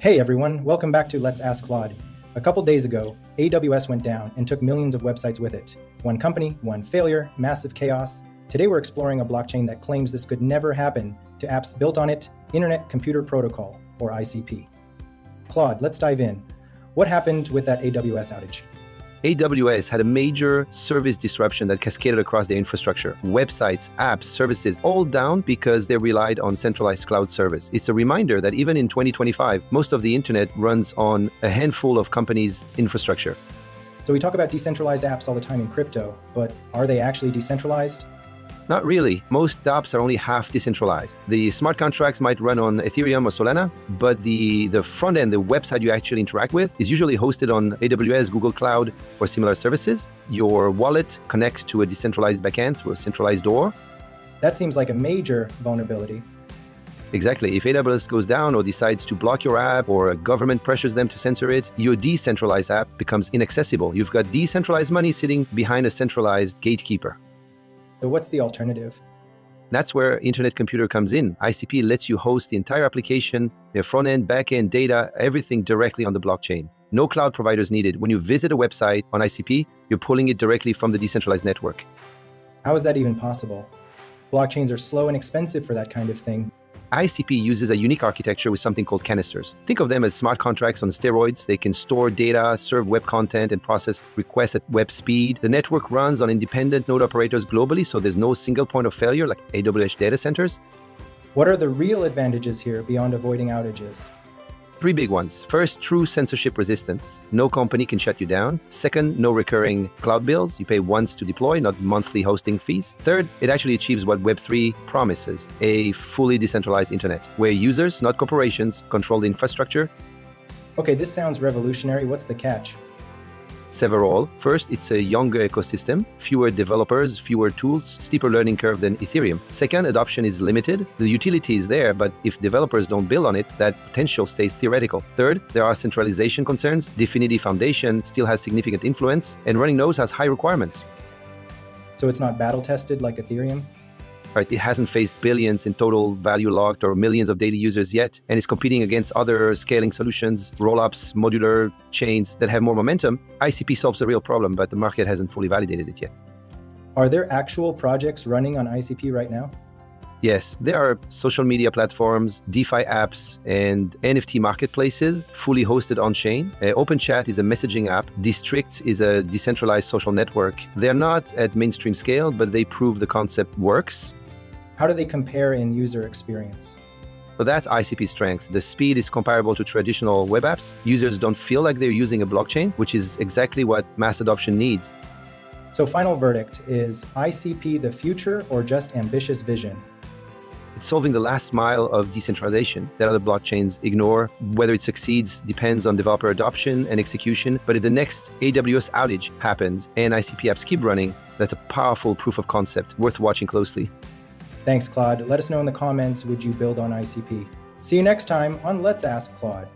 Hey everyone, welcome back to Let's Ask Claude. A couple days ago, AWS went down and took millions of websites with it. One company, one failure, massive chaos. Today we're exploring a blockchain that claims this could never happen to apps built on it, Internet Computer Protocol, or ICP. Claude, let's dive in. What happened with that AWS outage? AWS had a major service disruption that cascaded across the infrastructure. Websites, apps, services, all down because they relied on centralized cloud service. It's a reminder that even in 2025, most of the internet runs on a handful of companies' infrastructure. So we talk about decentralized apps all the time in crypto, but are they actually decentralized? Not really. Most dApps are only half decentralized. The smart contracts might run on Ethereum or Solana, but the front end, the website you actually interact with, is usually hosted on AWS, Google Cloud, or similar services. Your wallet connects to a decentralized backend through a centralized door. That seems like a major vulnerability. Exactly. If AWS goes down or decides to block your app or a government pressures them to censor it, your decentralized app becomes inaccessible. You've got decentralized money sitting behind a centralized gatekeeper. So what's the alternative? That's where Internet Computer comes in. ICP lets you host the entire application, your front-end, back-end, data, everything directly on the blockchain. No cloud providers needed. When you visit a website on ICP, you're pulling it directly from the decentralized network. How is that even possible? Blockchains are slow and expensive for that kind of thing. ICP uses a unique architecture with something called canisters. Think of them as smart contracts on steroids. They can store data, serve web content, and process requests at web speed. The network runs on independent node operators globally, so there's no single point of failure like AWS data centers. What are the real advantages here beyond avoiding outages? Three big ones. First, true censorship resistance. No company can shut you down. Second, no recurring cloud bills. You pay once to deploy, not monthly hosting fees. Third, it actually achieves what Web3 promises, a fully decentralized internet, where users, not corporations, control the infrastructure. Okay, this sounds revolutionary. What's the catch? Several. First, it's a younger ecosystem, fewer developers, fewer tools, steeper learning curve than Ethereum. Second, adoption is limited. The utility is there, but if developers don't build on it, that potential stays theoretical. Third, there are centralization concerns. DFINITY Foundation still has significant influence, and running nodes has high requirements. So it's not battle-tested like Ethereum? Right, it hasn't faced billions in total value locked or millions of daily users yet, and is competing against other scaling solutions, roll-ups, modular chains that have more momentum. ICP solves a real problem, but the market hasn't fully validated it yet. Are there actual projects running on ICP right now? Yes, there are social media platforms, DeFi apps, and NFT marketplaces fully hosted on-chain. OpenChat is a messaging app. Districts is a decentralized social network. They're not at mainstream scale, but they prove the concept works. How do they compare in user experience? Well, that's ICP's strength. The speed is comparable to traditional web apps. Users don't feel like they're using a blockchain, which is exactly what mass adoption needs. So final verdict, is ICP the future or just ambitious vision? It's solving the last mile of decentralization that other blockchains ignore. Whether it succeeds depends on developer adoption and execution. But if the next AWS outage happens and ICP apps keep running, that's a powerful proof of concept worth watching closely. Thanks, Claude. Let us know in the comments, would you build on ICP? See you next time on Let's Ask Claude.